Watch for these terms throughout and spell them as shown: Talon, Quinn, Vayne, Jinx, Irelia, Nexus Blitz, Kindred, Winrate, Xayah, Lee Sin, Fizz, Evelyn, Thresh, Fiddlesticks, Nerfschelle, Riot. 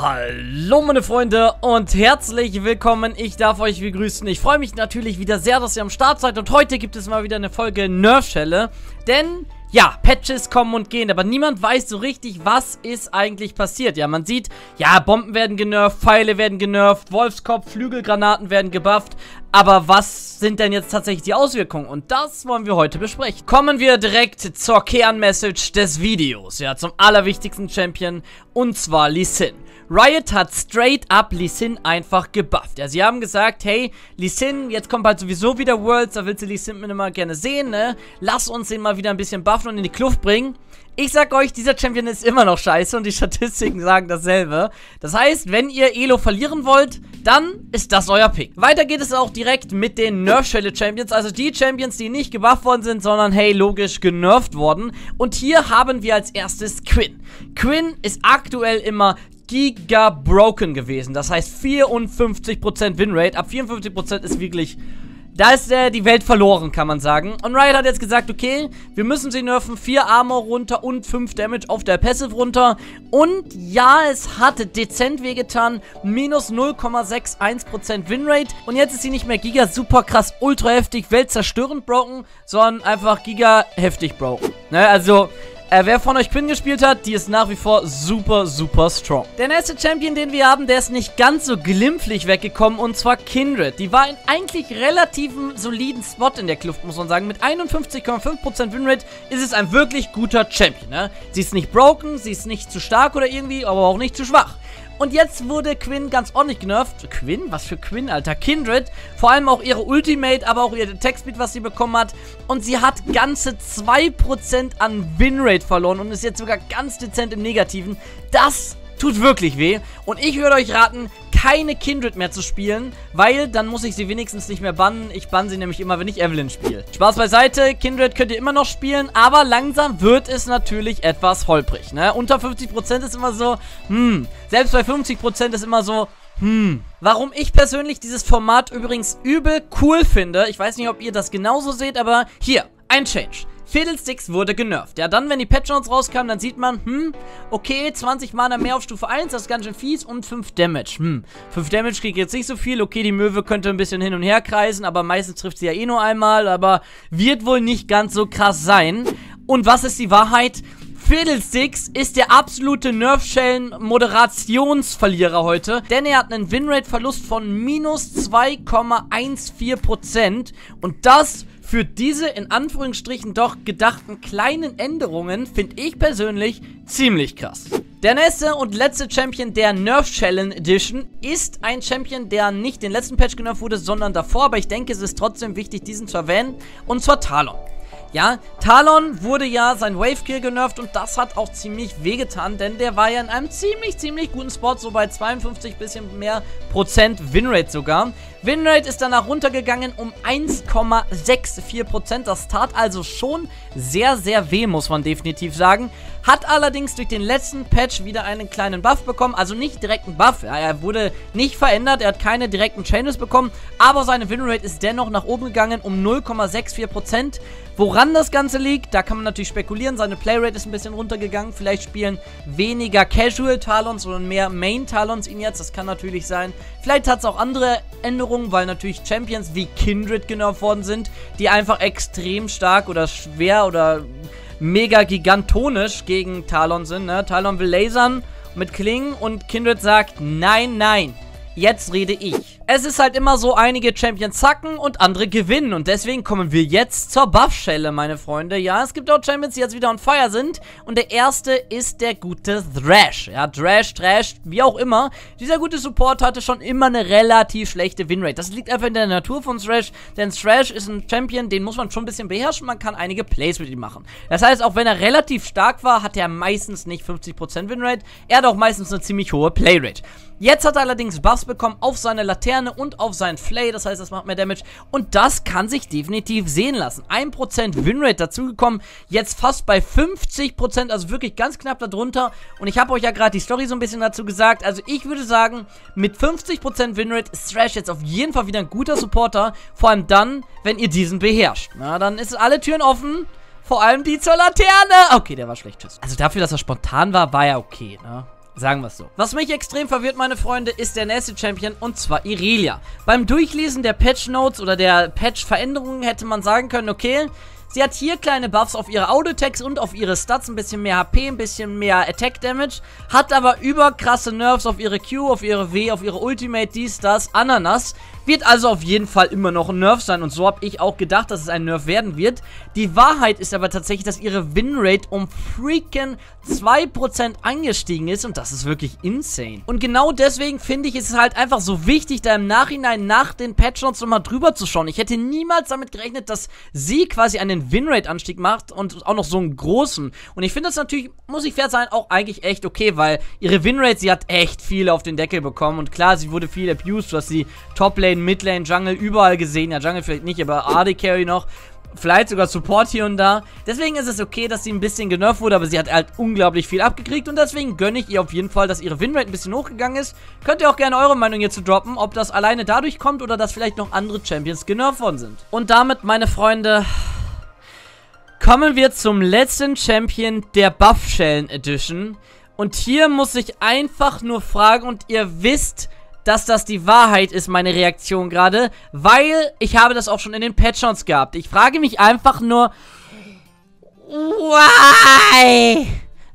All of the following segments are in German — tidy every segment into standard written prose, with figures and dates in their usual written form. Hallo meine Freunde und herzlich willkommen, ich darf euch begrüßen. Ich freue mich natürlich wieder sehr, dass ihr am Start seid und heute gibt es mal wieder eine Folge Nerf-Schelle, denn ja, Patches kommen und gehen, aber niemand weiß so richtig, was ist eigentlich passiert. Ja, man sieht, ja, Bomben werden genervt, Pfeile werden genervt, Wolfskopf, Flügelgranaten werden gebufft. Aber was sind denn jetzt tatsächlich die Auswirkungen? Und das wollen wir heute besprechen. Kommen wir direkt zur Kernmessage des Videos, ja, zum allerwichtigsten Champion, und zwar Lee Sin. Riot hat straight up Lee Sin einfach gebufft. Ja, sie haben gesagt, hey, Lee Sin, jetzt kommt halt sowieso wieder Worlds, da willst du Lee Sin immer gerne sehen, ne? Lass uns den mal wieder ein bisschen buffen und in die Kluft bringen. Ich sag euch, dieser Champion ist immer noch scheiße und die Statistiken sagen dasselbe. Das heißt, wenn ihr Elo verlieren wollt, dann ist das euer Pick. Weiter geht es auch direkt mit den Nerf-Schelle-Champions, also die Champions, die nicht gebufft worden sind, sondern, hey, logisch genervt worden. Und hier haben wir als erstes Quinn. Quinn ist aktuell immer giga broken gewesen, das heißt 54% Winrate, ab 54% ist wirklich, da ist die Welt verloren, kann man sagen. Und Riot hat jetzt gesagt, okay, wir müssen sie nerfen, 4 Armor runter und 5 Damage auf der Passive runter. Und ja, es hatte dezent wehgetan, minus 0,61% Winrate. Und jetzt ist sie nicht mehr giga super krass ultra heftig, weltzerstörend broken, sondern einfach giga heftig broken, ne, also... Wer von euch Quinn gespielt hat, die ist nach wie vor super, super strong. Der nächste Champion, den wir haben, der ist nicht ganz so glimpflich weggekommen, und zwar Kindred. Die war in eigentlich relativen soliden Spot in der Kluft, muss man sagen. Mit 51,5% Winrate ist es ein wirklich guter Champion, ne? Sie ist nicht broken, sie ist nicht zu stark oder irgendwie, aber auch nicht zu schwach. Und jetzt wurde Quinn ganz ordentlich genervt. Quinn? Was für Quinn, Alter? Kindred. Vor allem auch ihre Ultimate, aber auch ihr Attack-Speed, was sie bekommen hat. Und sie hat ganze 2% an Winrate verloren und ist jetzt sogar ganz dezent im Negativen. Das tut wirklich weh. Und ich würde euch raten, keine Kindred mehr zu spielen, weil dann muss ich sie wenigstens nicht mehr bannen. Ich banne sie nämlich immer, wenn ich Evelyn spiele. Spaß beiseite, Kindred könnt ihr immer noch spielen, aber langsam wird es natürlich etwas holprig, ne? Unter 50% ist immer so, selbst bei 50% ist immer so, Warum ich persönlich dieses Format übrigens übel cool finde, ich weiß nicht, ob ihr das genauso seht, aber hier, ein Change. Fiddlesticks wurde genervt. Ja, dann, wenn die Patch-Notes rauskamen, dann sieht man, okay, 20 Mana mehr auf Stufe 1, das ist ganz schön fies, und 5 Damage. 5 Damage kriegt jetzt nicht so viel. Okay, die Möwe könnte ein bisschen hin und her kreisen, aber meistens trifft sie ja eh nur einmal, aber wird wohl nicht ganz so krass sein. Und was ist die Wahrheit? Fiddlesticks ist der absolute Nerf-Schellen-Moderationsverlierer heute, denn er hat einen Winrate-Verlust von minus 2,14% und das für diese in Anführungsstrichen doch gedachten kleinen Änderungen finde ich persönlich ziemlich krass. Der nächste und letzte Champion der Nerf Challenge Edition ist ein Champion, der nicht den letzten Patch genervt wurde, sondern davor, aber ich denke, es ist trotzdem wichtig, diesen zu erwähnen, und zwar Talon. Ja, Talon wurde ja sein Wave Kill genervt und das hat auch ziemlich wehgetan, denn der war ja in einem ziemlich guten Spot, so bei 52 bisschen mehr Prozent Winrate sogar. Winrate ist danach runtergegangen um 1,64%, das tat also schon sehr weh, muss man definitiv sagen. Hat allerdings durch den letzten Patch wieder einen kleinen Buff bekommen, also nicht direkt einen Buff, er wurde nicht verändert, er hat keine direkten Changes bekommen, aber seine Winrate ist dennoch nach oben gegangen um 0,64%, woran das Ganze liegt, da kann man natürlich spekulieren, seine Playrate ist ein bisschen runtergegangen, vielleicht spielen weniger Casual-Talons und mehr Main-Talons ihn jetzt, das kann natürlich sein, vielleicht hat es auch andere Änderungen, weil natürlich Champions wie Kindred genervt worden sind, die einfach extrem stark oder schwer oder mega gigantonisch gegen Talon sind, ne? Talon will lasern mit Klingen und Kindred sagt, nein, nein, jetzt rede ich. Es ist halt immer so, einige Champions zacken und andere gewinnen und deswegen kommen wir jetzt zur Buff-Schelle, meine Freunde. Ja, es gibt auch Champions, die jetzt wieder on fire sind und der erste ist der gute Thresh. Ja, Thresh, wie auch immer. Dieser gute Support hatte schon immer eine relativ schlechte Winrate. Das liegt einfach in der Natur von Thresh, denn Thresh ist ein Champion, den muss man schon ein bisschen beherrschen, man kann einige Plays mit ihm machen. Das heißt, auch wenn er relativ stark war, hat er meistens nicht 50% Winrate, er hat auch meistens eine ziemlich hohe Playrate. Jetzt hat er allerdings Buffs bekommen auf seine Laterne und auf seinen Flay, das heißt, das macht mehr Damage und das kann sich definitiv sehen lassen. 1% Winrate dazugekommen, jetzt fast bei 50%, also wirklich ganz knapp darunter und ich habe euch ja gerade die Story so ein bisschen dazu gesagt, also ich würde sagen, mit 50% Winrate ist Thresh jetzt auf jeden Fall wieder ein guter Supporter, vor allem dann, wenn ihr diesen beherrscht. Na, dann ist alle Türen offen, vor allem die zur Laterne. Okay, der war schlecht, tschüss. Also dafür, dass er spontan war, war er okay, ne? Sagen wir es so. Was mich extrem verwirrt, meine Freunde, ist der nächste Champion, und zwar Irelia. Beim Durchlesen der Patch Notes oder der Patch Veränderungen hätte man sagen können, okay, sie hat hier kleine Buffs auf ihre Auto-Attacks und auf ihre Stats, ein bisschen mehr HP, ein bisschen mehr Attack-Damage, hat aber überkrasse Nerfs auf ihre Q, auf ihre W, auf ihre Ultimate, dies, das, Ananas. Wird also auf jeden Fall immer noch ein Nerf sein, und so habe ich auch gedacht, dass es ein Nerf werden wird. Die Wahrheit ist aber tatsächlich, dass ihre Winrate um freaking 2% angestiegen ist, und das ist wirklich insane. Und genau deswegen finde ich, ist es halt einfach so wichtig, da im Nachhinein nach den Patch-Notes nochmal drüber zu schauen. Ich hätte niemals damit gerechnet, dass sie quasi einen Winrate-Anstieg macht und auch noch so einen großen. Und ich finde das natürlich, muss ich fair sein, auch eigentlich echt okay, weil ihre Winrate, sie hat echt viel auf den Deckel bekommen, und klar, sie wurde viel abused, was sie Top-Lane, Midlane, Jungle, überall gesehen. Ja, Jungle vielleicht nicht, aber AD Carry noch. Vielleicht sogar Support hier und da. Deswegen ist es okay, dass sie ein bisschen genervt wurde, aber sie hat halt unglaublich viel abgekriegt, und deswegen gönne ich ihr auf jeden Fall, dass ihre Winrate ein bisschen hochgegangen ist. Könnt ihr auch gerne eure Meinung hierzu droppen, ob das alleine dadurch kommt oder dass vielleicht noch andere Champions genervt worden sind. Und damit, meine Freunde, kommen wir zum letzten Champion der Buff Schellen Edition. Und hier muss ich einfach nur fragen, und ihr wisst, dass das die Wahrheit ist, meine Reaktion gerade, weil ich habe das auch schon in den Patch-Notes gehabt. Ich frage mich einfach nur, why?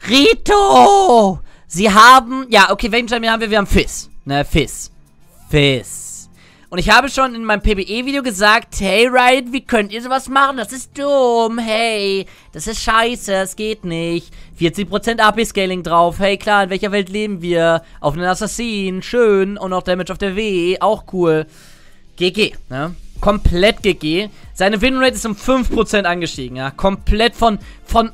Rito! Sie haben, ja, okay, welchen Champion haben wir? Wir haben Fizz. Ne, Fizz. Fizz. Und ich habe schon in meinem PBE-Video gesagt, hey Riot, wie könnt ihr sowas machen? Das ist dumm, hey. Das ist scheiße, es geht nicht. 40% AP-Scaling drauf. Hey, klar, in welcher Welt leben wir? Auf einen Assassin, schön. Und auch Damage auf der W, auch cool. GG, ne? Komplett GG. Seine Winrate ist um 5% angestiegen, ja. Komplett von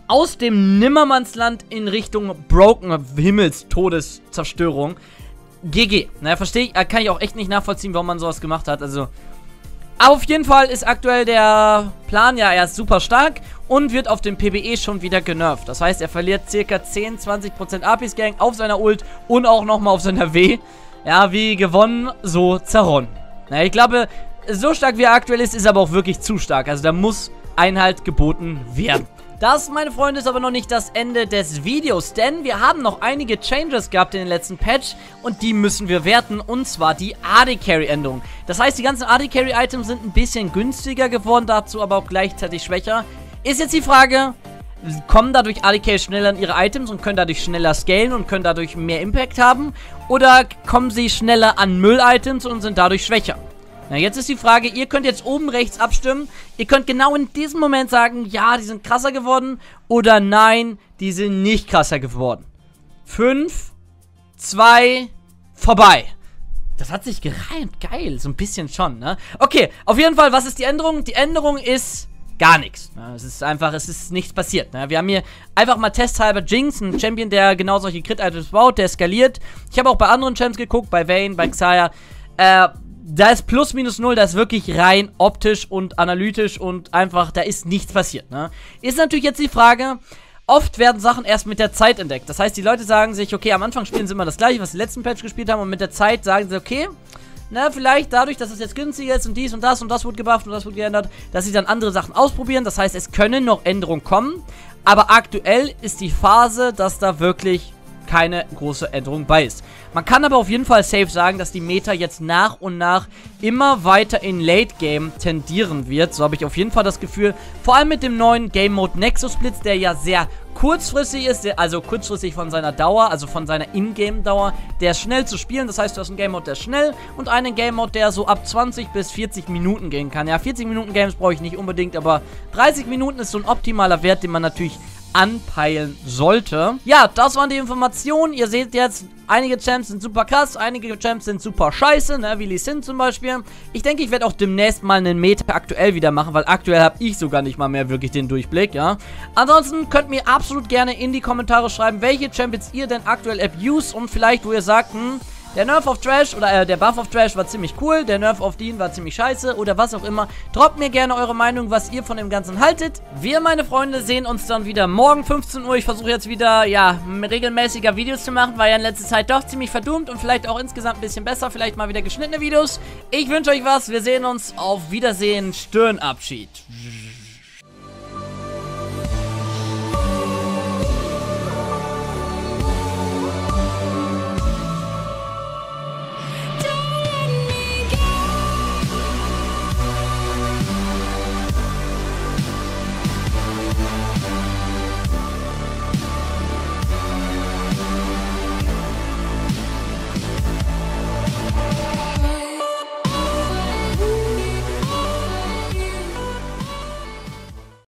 aus dem Nimmermannsland in Richtung Broken Himmels Todeszerstörung. GG, ne? Verstehe ich, kann ich auch echt nicht nachvollziehen, warum man sowas gemacht hat, also... Auf jeden Fall ist aktuell der Plan, ja, er ist super stark und wird auf dem PBE schon wieder genervt. Das heißt, er verliert circa 10-20% AP-Scaling auf seiner Ult und auch nochmal auf seiner W. Ja, wie gewonnen, so zerronnen. Na, ich glaube, so stark wie er aktuell ist, ist aber auch wirklich zu stark. Also da muss Einhalt geboten werden. Das, meine Freunde, ist aber noch nicht das Ende des Videos, denn wir haben noch einige Changes gehabt in den letzten Patch und die müssen wir werten, und zwar die AD-Carry-Änderung. Das heißt, die ganzen AD-Carry-Items sind ein bisschen günstiger geworden, dazu aber auch gleichzeitig schwächer. Ist jetzt die Frage, kommen dadurch AD-Carry schneller an ihre Items und können dadurch schneller scalen und können dadurch mehr Impact haben, oder kommen sie schneller an Müll-Items und sind dadurch schwächer? Na, jetzt ist die Frage, ihr könnt jetzt oben rechts abstimmen. Ihr könnt genau in diesem Moment sagen, ja, die sind krasser geworden, oder nein, die sind nicht krasser geworden. 5, 2, vorbei. Das hat sich gereimt, geil, so ein bisschen schon, ne? Okay, auf jeden Fall, was ist die Änderung? Die Änderung ist... gar nichts. Es ist einfach, es ist nichts passiert. Wir haben hier einfach mal testhalber Jinx, einen Champion, der genau solche Crit-Items baut, der skaliert. Ich habe auch bei anderen Champs geguckt, bei Vayne, bei Xayah. Da ist plus minus null, da ist wirklich rein optisch und analytisch und einfach, da ist nichts passiert, ne? Ist natürlich jetzt die Frage, oft werden Sachen erst mit der Zeit entdeckt. Das heißt, die Leute sagen sich, okay, am Anfang spielen sie immer das gleiche, was sie im letzten Patch gespielt haben, und mit der Zeit sagen sie, okay, na, vielleicht dadurch, dass es jetzt günstiger ist und dies und das wurde gebufft und das wurde geändert, dass sie dann andere Sachen ausprobieren. Das heißt, es können noch Änderungen kommen, aber aktuell ist die Phase, dass da wirklich... keine große Änderung bei ist. Man kann aber auf jeden Fall safe sagen, dass die Meta jetzt nach und nach immer weiter in Late Game tendieren wird. So habe ich auf jeden Fall das Gefühl. Vor allem mit dem neuen Game Mode Nexus Blitz, der ja sehr kurzfristig ist, also kurzfristig von seiner Dauer, also von seiner In-Game-Dauer, der ist schnell zu spielen. Das heißt, du hast einen Game Mode, der ist schnell, und einen Game Mode, der so ab 20 bis 40 Minuten gehen kann. Ja, 40 Minuten Games brauche ich nicht unbedingt, aber 30 Minuten ist so ein optimaler Wert, den man natürlich anpeilen sollte. Ja, das waren die Informationen. Ihr seht jetzt, einige Champs sind super krass, einige Champs sind super scheiße, ne, wie Lee Sin zum Beispiel. Ich denke, ich werde auch demnächst mal einen Meta aktuell wieder machen, weil aktuell habe ich sogar nicht mal mehr wirklich den Durchblick, ja. Ansonsten könnt ihr mir absolut gerne in die Kommentare schreiben, welche Champions ihr denn aktuell abused, und vielleicht, wo ihr sagt, der Nerf auf Thresh oder der Buff auf Thresh war ziemlich cool, der Nerf auf Dean war ziemlich scheiße oder was auch immer. Droppt mir gerne eure Meinung, was ihr von dem Ganzen haltet. Wir, meine Freunde, sehen uns dann wieder morgen 15 Uhr. Ich versuche jetzt wieder, ja, regelmäßiger Videos zu machen, weil ja in letzter Zeit doch ziemlich verdummt und vielleicht auch insgesamt ein bisschen besser. Vielleicht mal wieder geschnittene Videos. Ich wünsche euch was. Wir sehen uns. Auf Wiedersehen. Stirnabschied.